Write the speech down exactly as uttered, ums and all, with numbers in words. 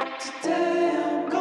Today I'm gone.